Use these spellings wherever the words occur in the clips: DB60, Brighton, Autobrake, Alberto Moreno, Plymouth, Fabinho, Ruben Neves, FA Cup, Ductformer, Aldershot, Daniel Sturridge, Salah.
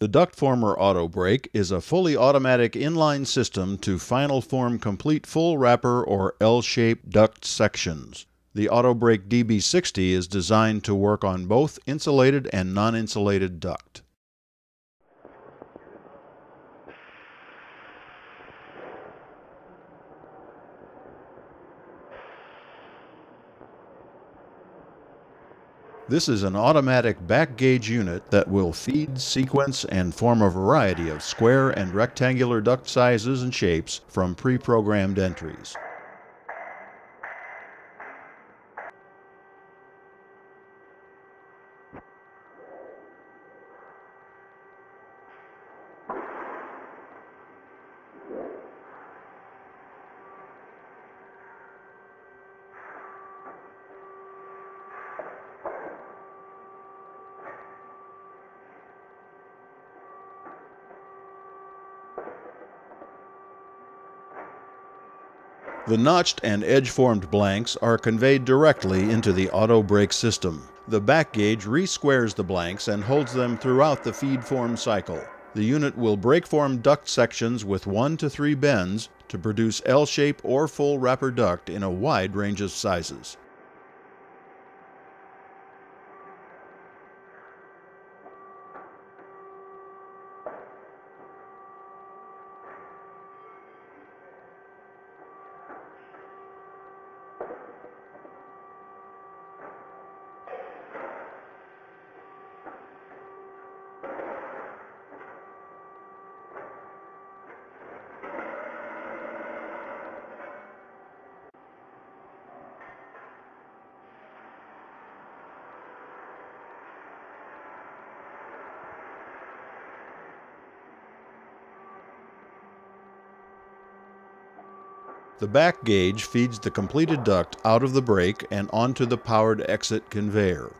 The Ductformer Autobrake is a fully automatic inline system to final form complete full wrapper or L-shaped duct sections. The Autobrake DB60 is designed to work on both insulated and non-insulated duct. This is an automatic back gauge unit that will feed, sequence, and form a variety of square and rectangular duct sizes and shapes from pre-programmed entries. The notched and edge-formed blanks are conveyed directly into the Autobrake system. The back gauge re-squares the blanks and holds them throughout the feed-form cycle. The unit will brake-form duct sections with 1 to 3 bends to produce L-shape or full wrapper duct in a wide range of sizes. The back gauge feeds the completed duct out of the brake and onto the powered exit conveyor.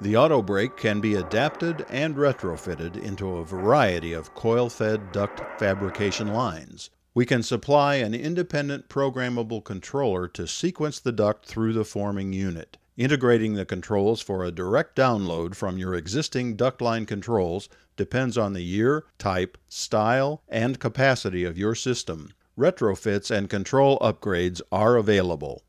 The Autobrake can be adapted and retrofitted into a variety of coil-fed duct fabrication lines. We can supply an independent programmable controller to sequence the duct through the forming unit, integrating the controls for a direct download from your existing duct line controls depends on the year, type, style, and capacity of your system. Retrofits and control upgrades are available.